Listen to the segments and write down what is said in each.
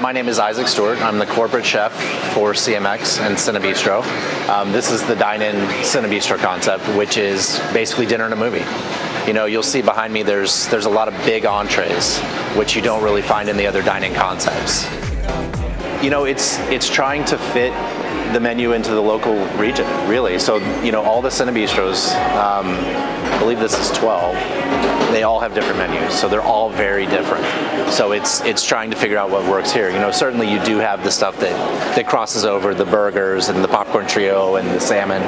My name is Isaac Stewart. I'm the corporate chef for CMX and Cinebistro. This is the dine-in Cinebistro concept, which is basically dinner and a movie. You know, you'll see behind me there's a lot of big entrees, which you don't really find in the other dine-in concepts. You know, it's trying to fit the menu into the local region, really. So, you know, all the Cinebistros, I believe this is 12, they all have different menus, so they're all very different. So it's trying to figure out what works here. You know, certainly you do have the stuff that crosses over, the burgers and the popcorn trio and the salmon,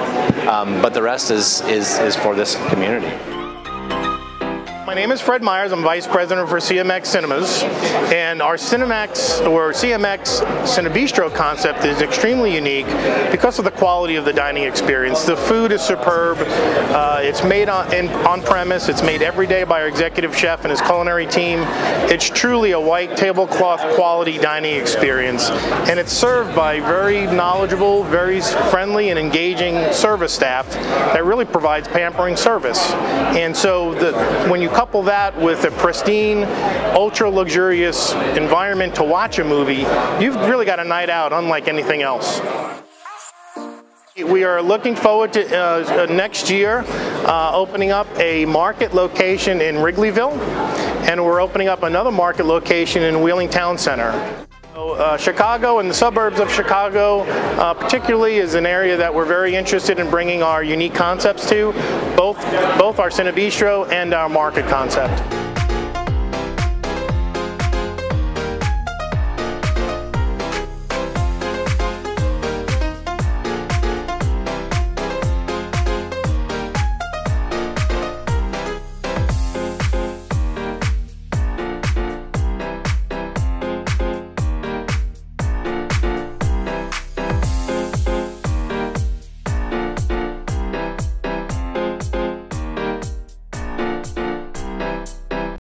but the rest is for this community. My name is Fred Meyers. I'm Vice President for CMX Cinemas, and our CMX Cinebistro concept is extremely unique because of the quality of the dining experience. The food is superb. It's made on premise. It's made every day by our executive chef and his culinary team. It's truly a white tablecloth quality dining experience, and it's served by very knowledgeable, very friendly, and engaging service staff that really provides pampering service. And so when you couple that with a pristine, ultra-luxurious environment to watch a movie, you've really got a night out unlike anything else. We are looking forward to next year opening up a market location in Wrigleyville, and we're opening up another market location in Wheeling Town Center. Chicago and the suburbs of Chicago particularly is an area that we're very interested in bringing our unique concepts to, both our Cinebistro and our market concept.